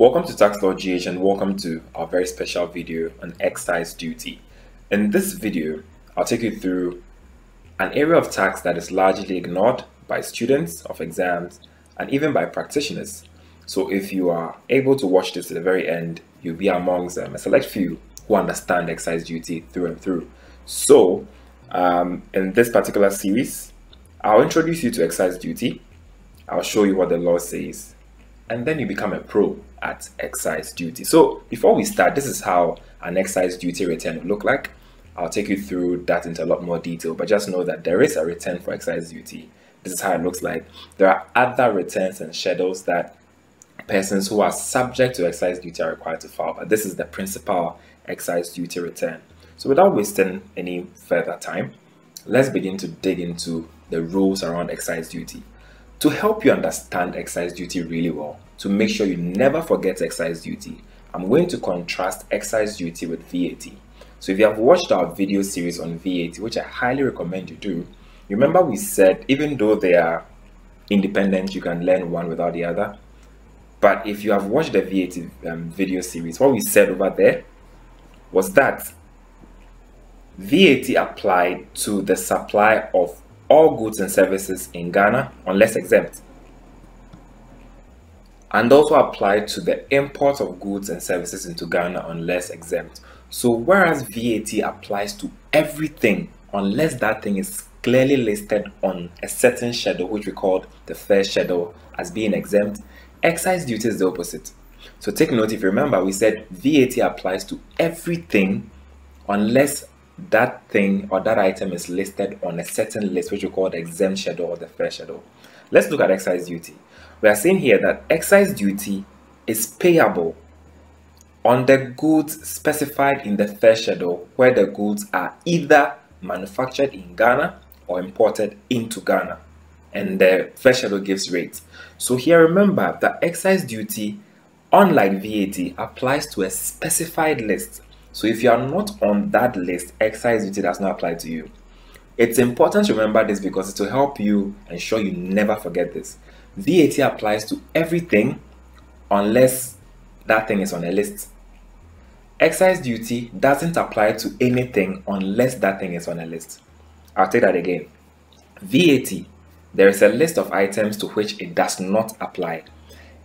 Welcome to TaxLawGH and welcome to our very special video on excise duty. In this video, I'll take you through an area of tax that is largely ignored by students of exams and even by practitioners. So if you are able to watch this to the very end, you'll be amongst a select few who understand excise duty through and through. So in this particular series, I'll introduce you to excise duty, I'll show you what the law says, and then you become a pro at excise duty. So before we start, this is how an excise duty return will look like. I'll take you through that into a lot more detail, but just know that there is a return for excise duty. This is how it looks like. There are other returns and schedules that persons who are subject to excise duty are required to file, but this is the principal excise duty return. So without wasting any further time, let's begin to dig into the rules around excise duty. To help you understand excise duty really well, to make sure you never forget excise duty, I'm going to contrast excise duty with VAT. So if you have watched our video series on VAT, which I highly recommend you do, remember we said even though they are independent, you can learn one without the other. But if you have watched the VAT video series, what we said over there was that VAT applied to the supply of all goods and services in Ghana, unless exempt, and also applied to the import of goods and services into Ghana, unless exempt. So whereas VAT applies to everything, unless that thing is clearly listed on a certain schedule, which we called the first schedule, as being exempt, excise duty is the opposite. So take note, if you remember, we said VAT applies to everything unless that thing or that item is listed on a certain list, which we call the exempt schedule or the fair schedule. Let's look at excise duty. We are seeing here that excise duty is payable on the goods specified in the fair schedule where the goods are either manufactured in Ghana or imported into Ghana, and the fair schedule gives rates. So here, remember that excise duty, unlike VAT, applies to a specified list. So if you are not on that list, excise duty does not apply to you. It's important to remember this because it will help you ensure you never forget this. VAT applies to everything unless that thing is on a list. Excise duty doesn't apply to anything unless that thing is on a list. I'll take that again. VAT, there is a list of items to which it does not apply.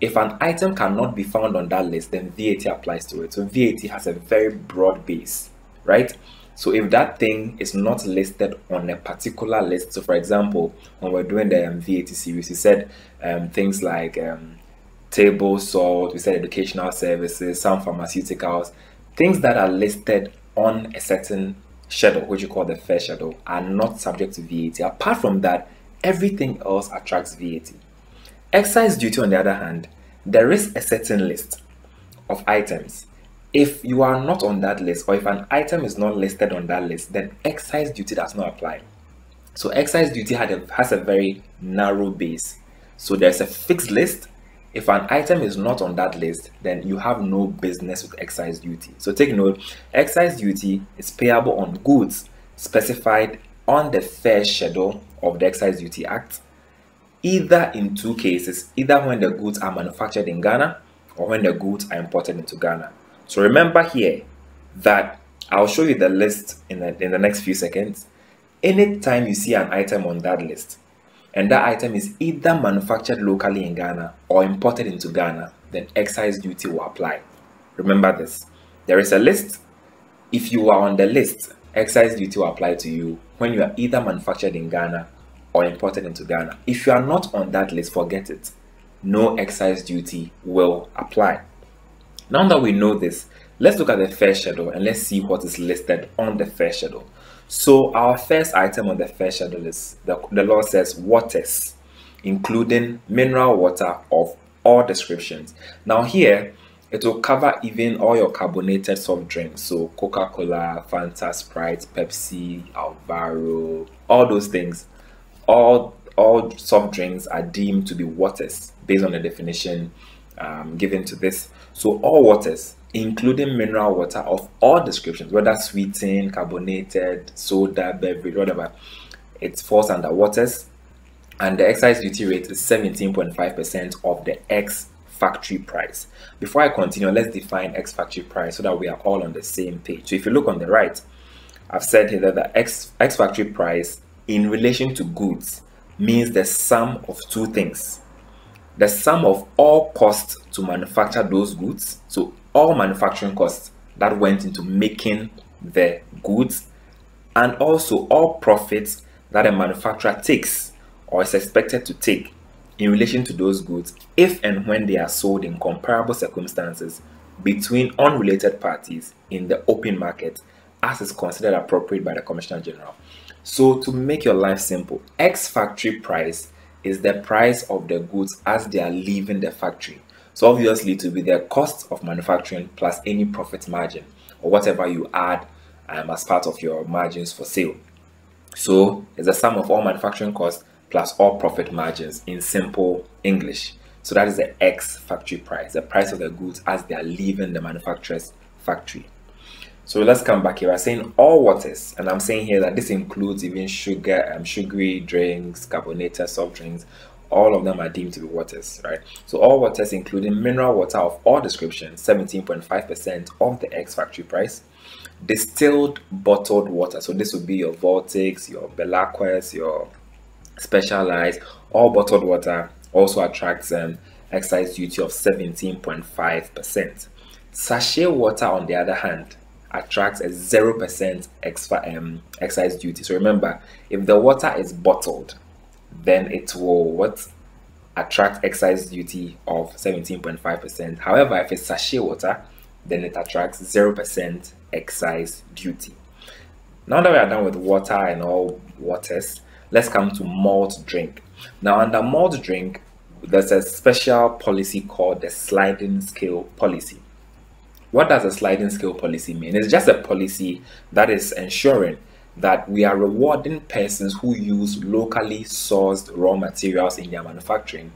If an item cannot be found on that list, then VAT applies to it. So VAT has a very broad base, right? So if that thing is not listed on a particular list, so for example, when we're doing the VAT series, we said things like table salt, we said educational services, some pharmaceuticals, things that are listed on a certain schedule, which you call the fair schedule, are not subject to VAT. Apart from that, everything else attracts VAT. Excise duty, on the other hand, there is a certain list of items. If you are not on that list, or if an item is not listed on that list, then excise duty does not apply. So excise duty has a very narrow base. So there's a fixed list. If an item is not on that list, then you have no business with excise duty. So take note, excise duty is payable on goods specified on the fair schedule of the Excise Duty Act, either in two cases, either when the goods are manufactured in Ghana or when the goods are imported into Ghana. So remember here that I'll show you the list in the next few seconds. Anytime you see an item on that list and that item is either manufactured locally in Ghana or imported into Ghana, then excise duty will apply. Remember this. There is a list. If you are on the list, excise duty will apply to you when you are either manufactured in Ghana or imported into Ghana. If you are not on that list, forget it. No excise duty will apply. Now that we know this, let's look at the fair schedule and let's see what is listed on the fair schedule. So our first item on the fair schedule is, the law says, waters, including mineral water of all descriptions. Now here, it will cover even all your carbonated soft drinks. So Coca-Cola, Fanta, Sprite, Pepsi, Alvaro, all those things. All soft drinks are deemed to be waters based on the definition given to this. So all waters, including mineral water of all descriptions, whether sweetened, carbonated, soda, beverage, whatever, it falls under waters. And the excise duty rate is 17.5% of the ex ex-factory price. Before I continue, let's define ex-factory price so that we are all on the same page. So if you look on the right, I've said here that the ex-factory price in relation to goods means the sum of two things. The sum of all costs to manufacture those goods, so all manufacturing costs that went into making the goods, and also all profits that a manufacturer takes or is expected to take in relation to those goods if and when they are sold in comparable circumstances between unrelated parties in the open market, as is considered appropriate by the Commissioner General. So to make your life simple, ex-factory price is the price of the goods as they are leaving the factory. So obviously it will be the cost of manufacturing plus any profit margin or whatever you add as part of your margins for sale. So it's the sum of all manufacturing costs plus all profit margins in simple English. So that is the ex-factory price, the price of the goods as they are leaving the manufacturer's factory. So let's come back here. I'm saying all waters, and I'm saying here that this includes even sugar, sugary drinks, carbonated soft drinks. All of them are deemed to be waters, right? So all waters, including mineral water of all descriptions, 17.5% of the ex-factory price. Distilled bottled water. So this would be your Voltex, your Belaquas, your Specialized. All bottled water also attracts an excise duty of 17.5%. Sachet water, on the other hand, attracts a 0% excise duty. So remember, if the water is bottled, then it will attract excise duty of 17.5%. However, if it's sachet water, then it attracts 0% excise duty. Now that we are done with water and all waters, let's come to malt drink. Now under malt drink, there's a special policy called the sliding scale policy. What does a sliding scale policy mean? It's just a policy that is ensuring that we are rewarding persons who use locally sourced raw materials in their manufacturing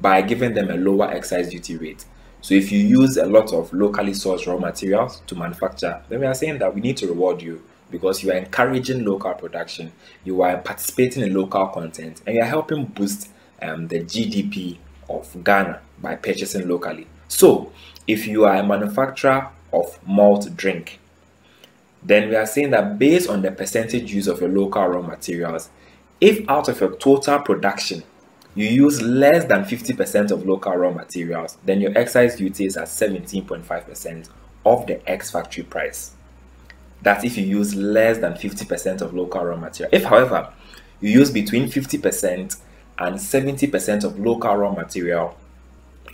by giving them a lower excise duty rate. So if you use a lot of locally sourced raw materials to manufacture, then we are saying that we need to reward you because you are encouraging local production, you are participating in local content, and you are helping boost the GDP of Ghana by purchasing locally. So if you are a manufacturer of malt drink, then we are saying that based on the percentage use of your local raw materials, if out of your total production you use less than 50% of local raw materials, then your excise duty is at 17.5% of the ex-factory price. That's if you use less than 50% of local raw material. If, however, you use between 50% and 70% of local raw material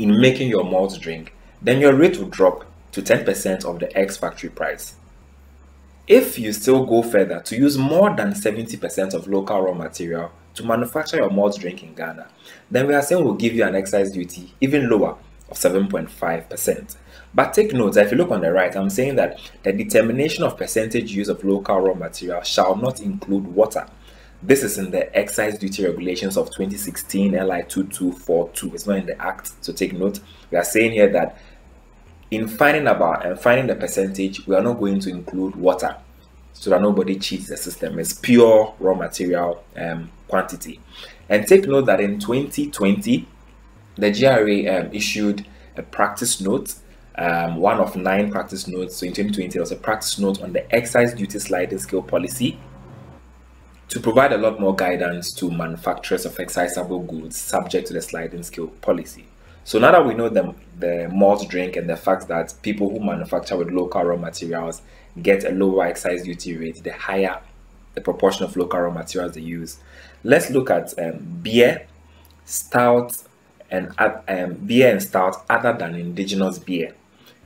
in making your malt drink, then your rate will drop to 10% of the ex-factory price. If you still go further to use more than 70% of local raw material to manufacture your malt drink in Ghana, then we are saying we'll give you an excise duty even lower of 7.5%. But take note that if you look on the right, I'm saying that the determination of percentage use of local raw material shall not include water. This is in the excise duty regulations of 2016 LI 2242. It's not in the act, so take note. We are saying here that in finding the percentage, we are not going to include water so that nobody cheats the system. It's pure raw material quantity. And take note that in 2020, the GRA issued a practice note, one of 9 practice notes. So in 2020, there was a practice note on the excise duty sliding scale policy to provide a lot more guidance to manufacturers of excisable goods subject to the sliding scale policy. So now that we know the malt drink and the fact that people who manufacture with local raw materials get a lower excise duty rate, the higher the proportion of local raw materials they use, let's look at beer, stout, and stout other than indigenous beer.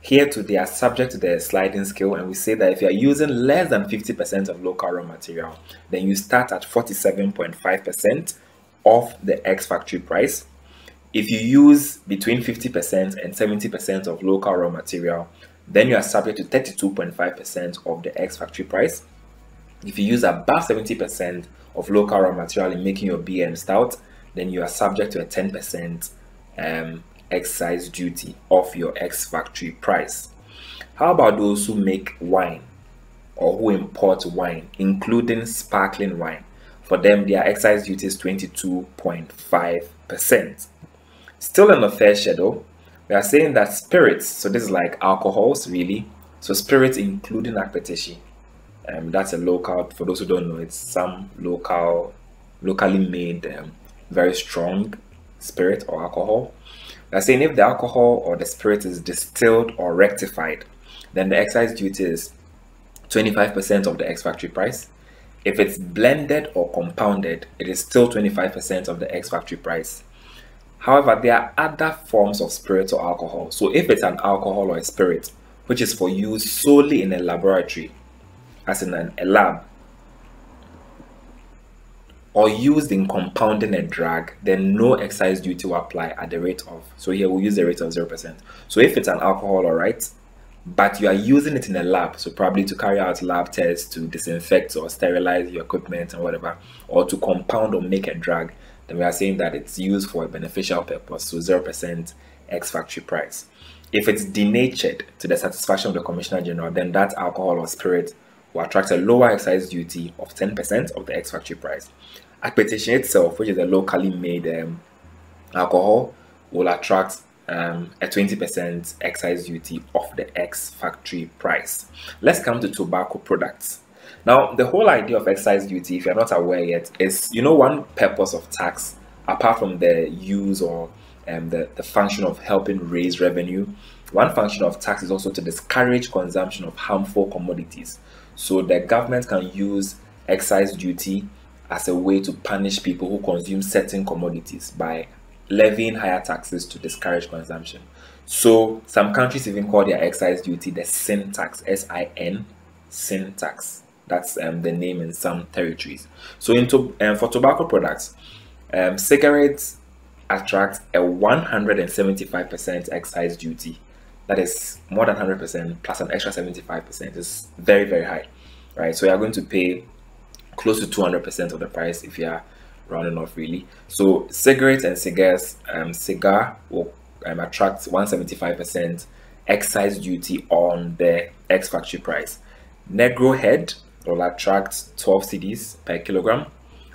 Here too, they are subject to the sliding scale, and we say that if you are using less than 50% of local raw material, then you start at 47.5% of the ex-factory price. If you use between 50% and 70% of local raw material, then you are subject to 32.5% of the ex-factory price. If you use above 70% of local raw material in making your beer and stout, then you are subject to a 10% excise duty of your ex-factory price. How about those who make wine or who import wine, including sparkling wine? For them, their excise duty is 22.5%. Still in the fair shadow, We are saying that spirits, so this is like alcohols really, so spirits including akpeteshie, that's a local, for those who don't know, it's some locally made very strong spirit or alcohol. We are saying if the alcohol or the spirit is distilled or rectified, then the excise duty is 25% of the ex-factory price. If it's blended or compounded, it is still 25% of the ex-factory price. However, there are other forms of spirit or alcohol. So if it's an alcohol or a spirit, which is for use solely in a laboratory, as in a lab, or used in compounding a drug, then no excise duty will apply at the rate of, so here we'll use the rate of 0%. So if it's an alcohol, all right, but you are using it in a lab, so probably to carry out lab tests, to disinfect or sterilize your equipment and whatever, or to compound or make a drug, then we are saying that it's used for a beneficial purpose, so 0% ex-factory price. If it's denatured to the satisfaction of the Commissioner General, then that alcohol or spirit will attract a lower excise duty of 10% of the ex-factory price. Akpeteshie itself, which is a locally made alcohol, will attract a 20% excise duty of the ex-factory price. Let's come to tobacco products. Now, the whole idea of excise duty, if you're not aware yet, is, you know, one purpose of tax, apart from the use or the function of helping raise revenue, one function of tax is also to discourage consumption of harmful commodities. So the government can use excise duty as a way to punish people who consume certain commodities by levying higher taxes to discourage consumption. So some countries even call their excise duty the sin tax, S-I-N, sin tax. That's the name in some territories. So for tobacco products, cigarettes attract a 175% excise duty. That is more than 100% plus an extra 75%. It's very, very high, right? So you are going to pay close to 200% of the price if you are rounding off, really. So cigarettes and cigars, cigar will attract 175% excise duty on the ex-factory price. Negro head will attract 12 cedis per kilogram.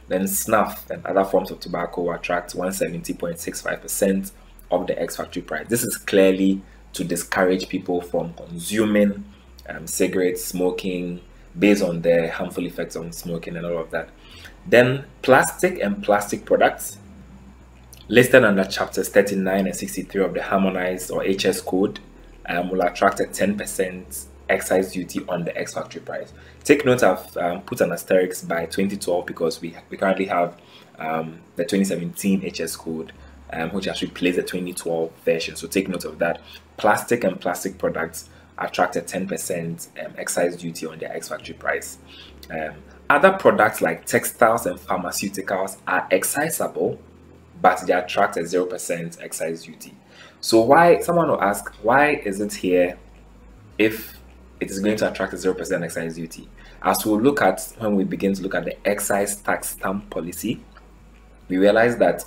Then snuff and other forms of tobacco will attract 170.65% of the ex-factory price. This is clearly to discourage people from consuming cigarettes, smoking, based on the harmful effects on smoking and all of that. Then plastic and plastic products listed under chapters 39 and 63 of the harmonized or HS Code will attract a 10% excise duty on the ex-factory price. Take note, I've put an asterisk by 2012 because we currently have the 2017 HS Code, which has replaced the 2012 version. So take note of that. Plastic and plastic products attract a 10% excise duty on their ex-factory price. Other products like textiles and pharmaceuticals are excisable, but they attract a 0% excise duty. So why, someone will ask, why is it here if it is going to attract a 0% excise duty? As we'll look at when we begin to look at the excise tax stamp policy, we realize that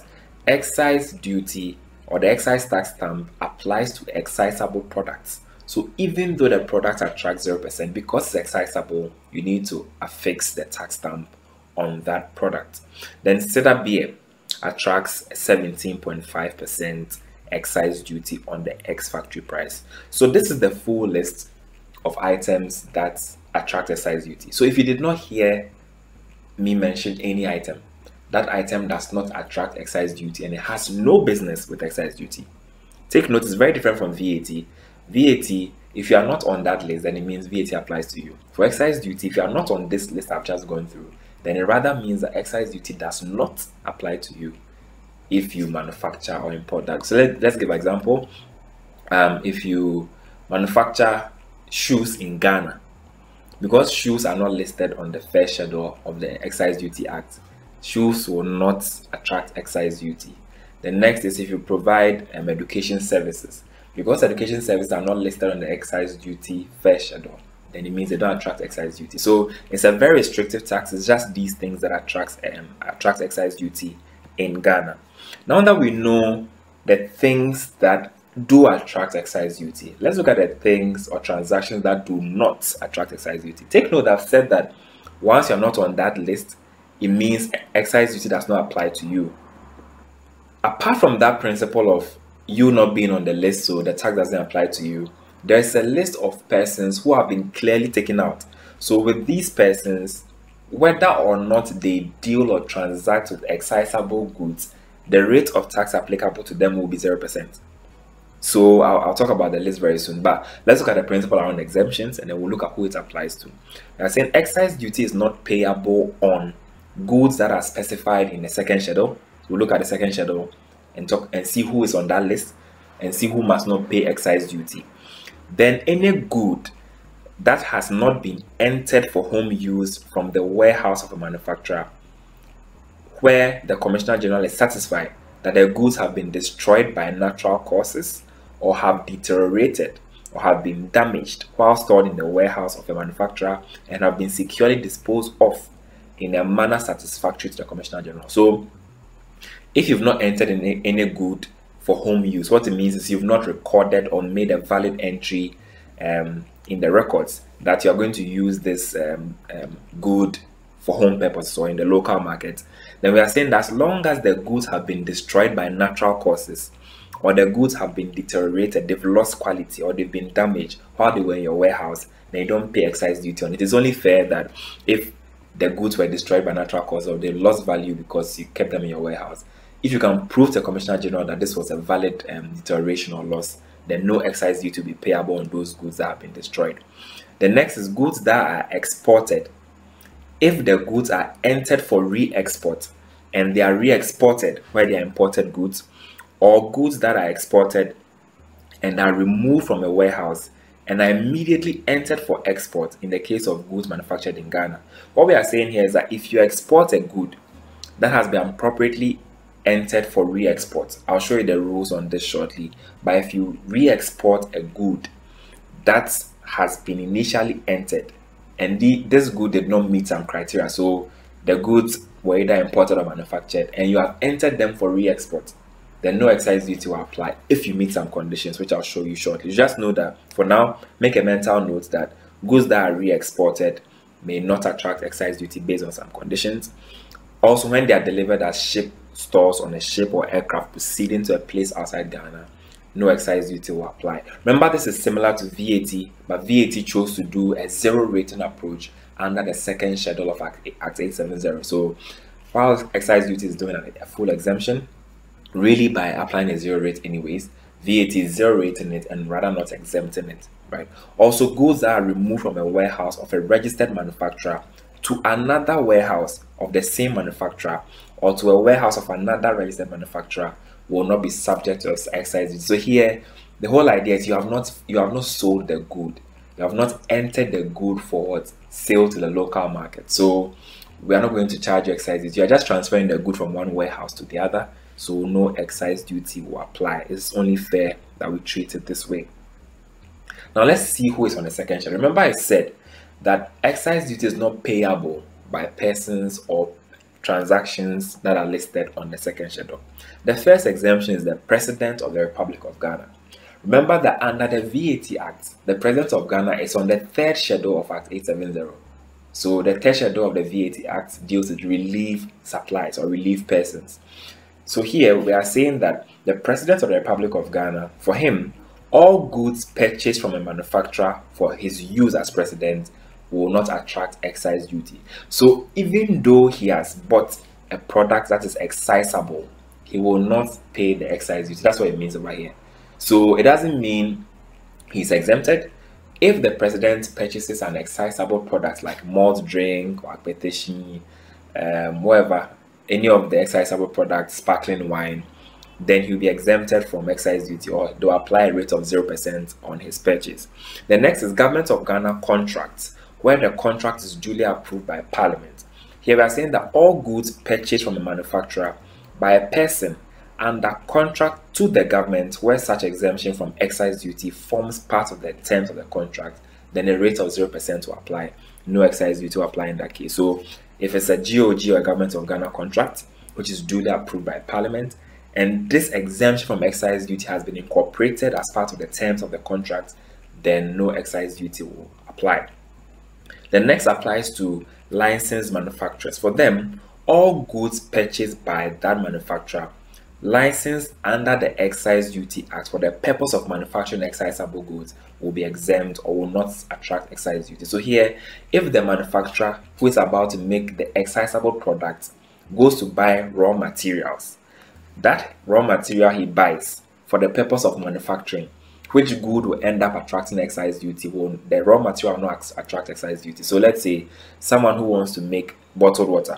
excise duty or the excise tax stamp applies to excisable products. So even though the product attracts 0%, because it's excisable, you need to affix the tax stamp on that product. Then cider beer attracts 17.5% excise duty on the ex-factory price. So this is the full list of items that attract excise duty. So if you did not hear me mention any item, that item does not attract excise duty and it has no business with excise duty. Take note, it's very different from VAT. VAT, if you are not on that list, then it means VAT applies to you. For excise duty, if you are not on this list I've just gone through, then it rather means that excise duty does not apply to you if you manufacture or import that. So let's give an example. If you manufacture shoes in Ghana, because shoes are not listed on the fair schedule of the Excise Duty Act, shoes will not attract excise duty. The next is if you provide education services. Because education services are not listed on the excise duty fair schedule, then it means they don't attract excise duty. So it's a very restrictive tax. It's just these things that attracts excise duty in Ghana. Now that we know the things that do attract excise duty, let's look at the things or transactions that do not attract excise duty. Take note, I've said that once you're not on that list, it means excise duty does not apply to you. Apart from that principle of you not being on the list, so the tax doesn't apply to you. There's a list of persons who have been clearly taken out. So with these persons, whether or not they deal or transact with excisable goods, the rate of tax applicable to them will be 0%. So I'll talk about the list very soon, but let's look at the principle around exemptions, and then we'll look at who it applies to. I'm saying excise duty is not payable on goods that are specified in the second schedule. We'll look at the second schedule and talk and see who is on that list and see who must not pay excise duty. Then any good that has not been entered for home use from the warehouse of a manufacturer where the Commissioner General is satisfied that their goods have been destroyed by natural causes or have deteriorated or have been damaged while stored in the warehouse of a manufacturer and have been securely disposed of in a manner satisfactory to the Commissioner General. So if you've not entered in any good for home use, what it means is you've not recorded or made a valid entry in the records that you're going to use this good for home purposes or in the local market, then we are saying that as long as the goods have been destroyed by natural causes or the goods have been deteriorated, they've lost quality or they've been damaged while they were in your warehouse, then you don't pay excise duty on it. It's only fair that if the goods were destroyed by natural causes or they lost value because you kept them in your warehouse, if you can prove to the Commissioner General that this was a valid deterioration or loss, then no excise duty will be payable on those goods that have been destroyed. The next is goods that are exported. If the goods are entered for re-export and they are re-exported where they are imported goods, or goods that are exported and are removed from a warehouse and are immediately entered for export in the case of goods manufactured in Ghana. What we are saying here is that if you export a good that has been appropriately entered for re-export, I'll show you the rules on this shortly, but if you re-export a good that has been initially entered and this good did not meet some criteria, so the goods were either imported or manufactured and you have entered them for re-export, then no excise duty will apply if you meet some conditions, which I'll show you shortly. Just know that for now, make a mental note that goods that are re-exported may not attract excise duty based on some conditions. Also, when they are delivered as ship stores on a ship or aircraft proceeding to a place outside Ghana, no excise duty will apply. Remember, this is similar to VAT, but VAT chose to do a zero rating approach under the second schedule of Act 870. So while excise duty is doing a full exemption, really by applying a zero rate anyways, VAT is zero rating it and rather not exempting it, right? Also, goods that are removed from a warehouse of a registered manufacturer to another warehouse of the same manufacturer or to a warehouse of another registered manufacturer will not be subject to excise duty. So here, the whole idea is you have not sold the good, you have not entered the good for what sale to the local market. So we are not going to charge you excise duty. You are just transferring the good from one warehouse to the other. So no excise duty will apply. It's only fair that we treat it this way. Now let's see who is on the second schedule. Remember, I said that excise duty is not payable by persons or transactions that are listed on the second schedule. The first exemption is the President of the Republic of Ghana. Remember that under the VAT Act, the President of Ghana is on the third schedule of Act 870. So the third schedule of the VAT Act deals with relief supplies or relief persons. So here we are saying that the President of the Republic of Ghana, for him, all goods purchased from a manufacturer for his use as president will not attract excise duty. So even though he has bought a product that is excisable, he will not pay the excise duty. That's what it means over here. So it doesn't mean he's exempted. If the president purchases an excisable product like malt drink or akpeteshie, whatever, any of the excisable products, sparkling wine, then he'll be exempted from excise duty, or they'll apply a rate of 0% on his purchase. The next is Government of Ghana contracts, where the contract is duly approved by Parliament. Here we are saying that all goods purchased from a manufacturer by a person under contract to the government where such exemption from excise duty forms part of the terms of the contract, then a rate of 0% will apply. No excise duty will apply in that case. So if it's a GOG or a Government of Ghana contract, which is duly approved by Parliament, and this exemption from excise duty has been incorporated as part of the terms of the contract, then no excise duty will apply. The next applies to licensed manufacturers. For them, all goods purchased by that manufacturer, licensed under the Excise Duty Act for the purpose of manufacturing excisable goods will be exempt or will not attract excise duty. So here, if the manufacturer who is about to make the excisable product goes to buy raw materials, that raw material he buys for the purpose of manufacturing, which good will end up attracting excise duty? Will the raw material not attract excise duty? So let's say someone who wants to make bottled water,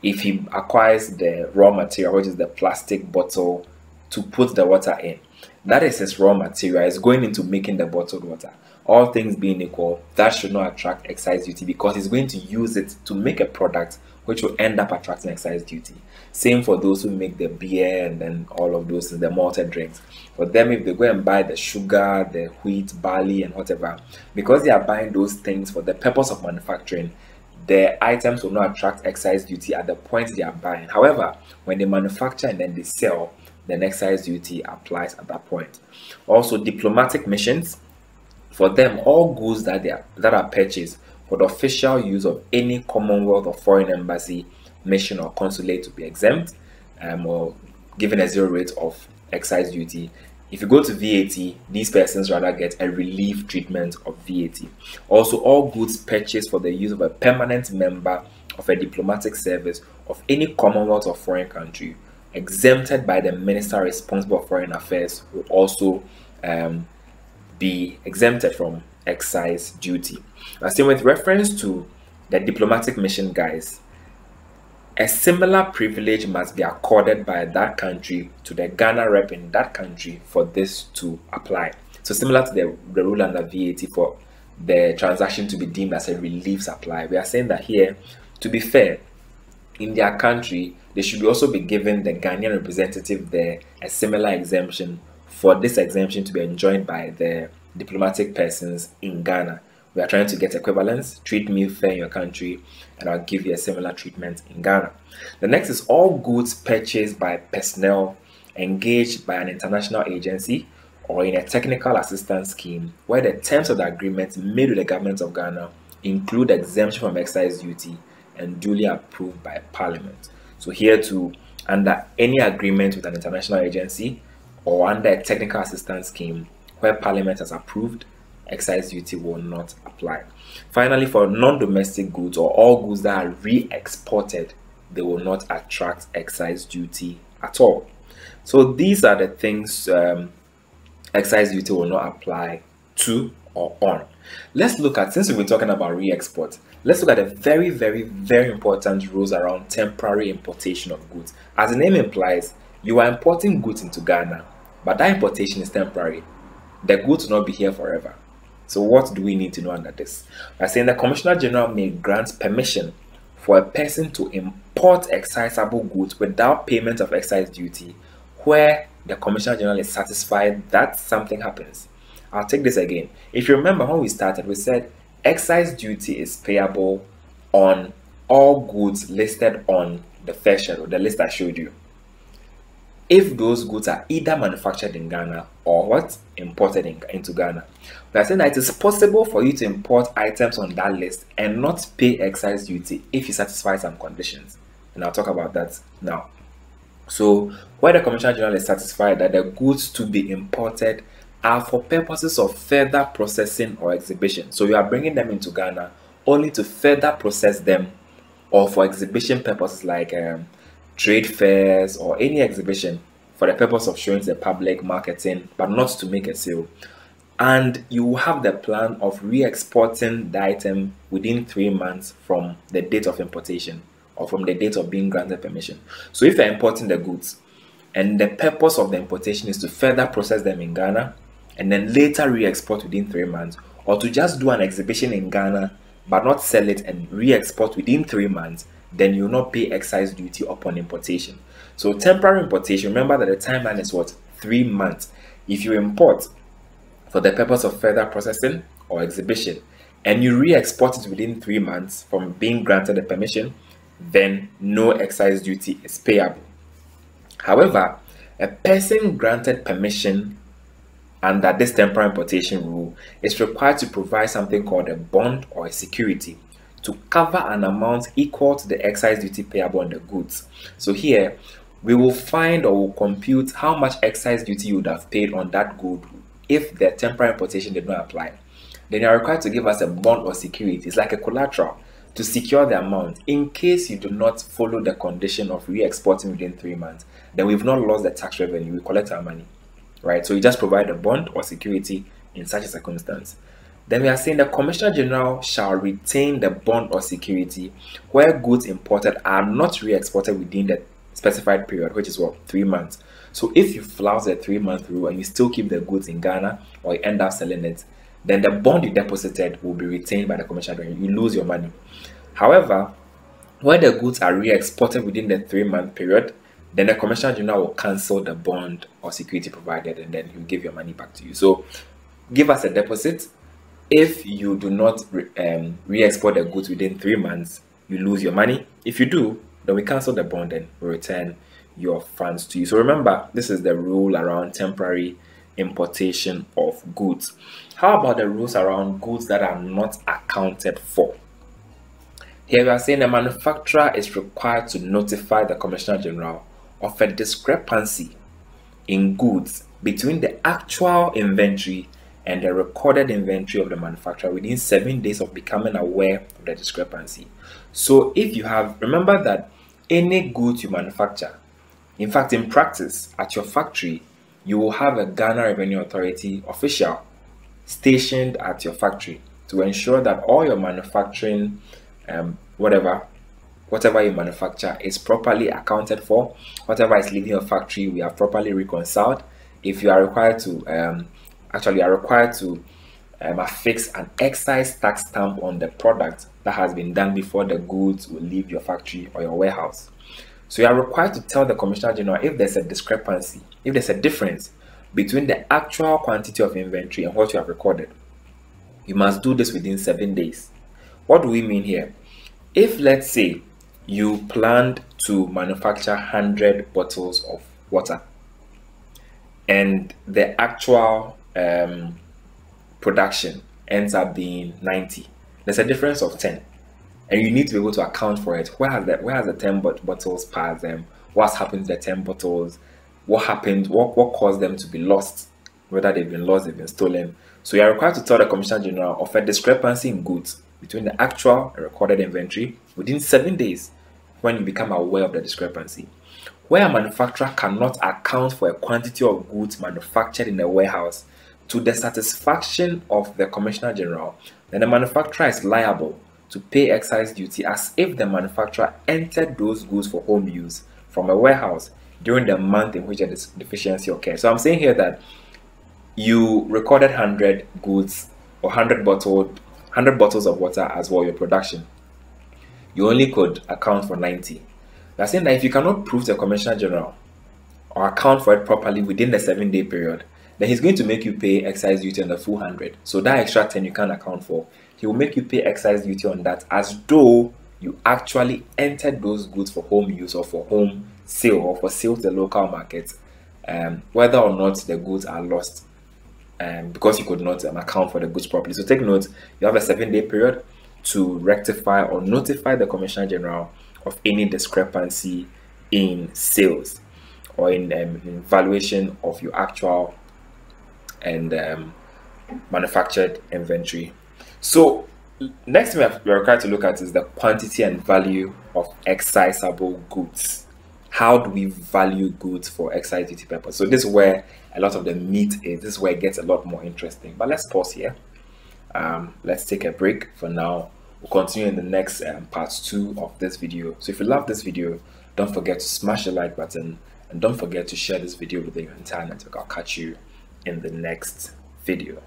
if he acquires the raw material, which is the plastic bottle to put the water in, that is his raw material, is going into making the bottled water. All things being equal, that should not attract excise duty because he's going to use it to make a product which will end up attracting excise duty. Same for those who make the beer and then all of those, the malted drinks. For them, if they go and buy the sugar, the wheat, barley and whatever, because they are buying those things for the purpose of manufacturing, the items will not attract excise duty at the point they are buying. However, when they manufacture and then they sell, then excise duty applies at that point. Also, diplomatic missions, for them, all goods that are purchased for the official use of any Commonwealth or foreign embassy, mission or consulate to be exempt or given a zero rate of excise duty. If you go to VAT, these persons rather get a relief treatment of VAT. Also, all goods purchased for the use of a permanent member of a diplomatic service of any Commonwealth or foreign country exempted by the minister responsible for foreign affairs will also be exempted from excise duty. Now, same with reference to the diplomatic mission guys, a similar privilege must be accorded by that country to the Ghana rep in that country for this to apply. So similar to the rule under VAT for the transaction to be deemed as a relief supply, we are saying that here, to be fair, in their country, they should also be given the Ghanaian representative there a similar exemption for this exemption to be enjoined by the diplomatic persons in Ghana. We are trying to get equivalence. Treat me fair in your country and I'll give you a similar treatment in Ghana. The next is all goods purchased by personnel engaged by an international agency or in a technical assistance scheme where the terms of the agreement made with the government of Ghana include exemption from excise duty and duly approved by Parliament. So here too, under any agreement with an international agency or under a technical assistance scheme where Parliament has approved, excise duty will not apply. Finally, for non-domestic goods or all goods that are re-exported, they will not attract excise duty at all. So these are the things excise duty will not apply to or on. Let's look at, since we've been talking about re-export, let's look at the very, very, very important rules around temporary importation of goods. As the name implies, you are importing goods into Ghana, but that importation is temporary. The goods will not be here forever. So what do we need to know under this? By saying the Commissioner General may grant permission for a person to import excisable goods without payment of excise duty where the Commissioner General is satisfied that something happens. I'll take this again. If you remember when we started, we said excise duty is payable on all goods listed on the fair share, or the list I showed you, if those goods are either manufactured in Ghana or what? Imported into Ghana. We are saying that it is possible for you to import items on that list and not pay excise duty if you satisfy some conditions. And I'll talk about that now. So where the Commissioner General is satisfied that the goods to be imported are for purposes of further processing or exhibition. So you are bringing them into Ghana only to further process them or for exhibition purposes like trade fairs or any exhibition for the purpose of showing the public, marketing, but not to make a sale. And you have the plan of re-exporting the item within 3 months from the date of importation or from the date of being granted permission. So if you're importing the goods and the purpose of the importation is to further process them in Ghana and then later re-export within 3 months, or to just do an exhibition in Ghana but not sell it and re-export within 3 months, then you will not pay excise duty upon importation. So temporary importation, remember that the timeline is what? 3 months. If you import for the purpose of further processing or exhibition and you re-export it within 3 months from being granted the permission, then no excise duty is payable. However, a person granted permission under this temporary importation rule is required to provide something called a bond or a security to cover an amount equal to the excise duty payable on the goods. So here, we will find or will compute how much excise duty you would have paid on that good if the temporary importation did not apply. Then you are required to give us a bond or security. It's like a collateral to secure the amount in case you do not follow the condition of re-exporting within 3 months. Then we've not lost the tax revenue, we collect our money, right? So you just provide a bond or security in such a circumstance. Then we are saying the Commissioner General shall retain the bond or security where goods imported are not re-exported within the specified period, which is what, 3 months. So if you flout the 3 month rule and you still keep the goods in Ghana or you end up selling it, then the bond you deposited will be retained by the Commissioner General. You lose your money. However, when the goods are re-exported within the 3 month period, then the Commissioner General will cancel the bond or security provided, and then he'll give your money back to you. So give us a deposit. If you do not re-export the goods within 3 months, you lose your money. If you do, then we cancel the bond and we return your funds to you. So remember, this is the rule around temporary importation of goods. How about the rules around goods that are not accounted for? Here we are saying the manufacturer is required to notify the Commissioner General of a discrepancy in goods between the actual inventory and the recorded inventory of the manufacturer within 7 days of becoming aware of the discrepancy. So if you have, remember that any goods you manufacture, in fact, in practice, at your factory, you will have a Ghana Revenue Authority official stationed at your factory to ensure that all your manufacturing, whatever you manufacture is properly accounted for. Whatever is leaving your factory, we are properly reconciled. If you are required to, affix an excise tax stamp on the product that has been done before the goods will leave your factory or your warehouse. So you are required to tell the Commissioner General if there's a discrepancy, if there's a difference between the actual quantity of inventory and what you have recorded. You must do this within 7 days. What do we mean here? If, let's say, you planned to manufacture 100 bottles of water and the actual production ends up being 90, there's a difference of 10, and you need to be able to account for it. Where has the 10 bottles passed them? What's happened to the 10 bottles? What happened? What caused them to be lost? Whether they've been lost, they've been stolen. So you are required to tell the Commissioner General of a discrepancy in goods between the actual and recorded inventory within 7 days when you become aware of the discrepancy. Where a manufacturer cannot account for a quantity of goods manufactured in a warehouse to the satisfaction of the Commissioner General, then the manufacturer is liable to pay excise duty as if the manufacturer entered those goods for home use from a warehouse during the month in which a deficiency occurred. So I'm saying here that you recorded 100 goods or 100 bottles of water as well, your production. You only could account for 90. That's saying that if you cannot prove to the Commissioner General or account for it properly within the 7 day period, then he's going to make you pay excise duty on the full 100. So that extra 10 you can't account for, he will make you pay excise duty on that as though you actually entered those goods for home use or for home sale or for sale to the local market, whether or not the goods are lost, because you could not account for the goods properly. So take note, you have a 7 day period to rectify or notify the Commissioner General of any discrepancy in sales or in valuation of your actual and manufactured inventory. So next thing we're required to look at is the quantity and value of excisable goods. How do we value goods for excise duty purpose? So this is where a lot of the meat is. This is where it gets a lot more interesting. But let's pause here. Let's take a break for now. We'll continue in the next part 2 of this video. So if you love this video, don't forget to smash the like button and don't forget to share this video with your entire network. I'll catch you in the next video.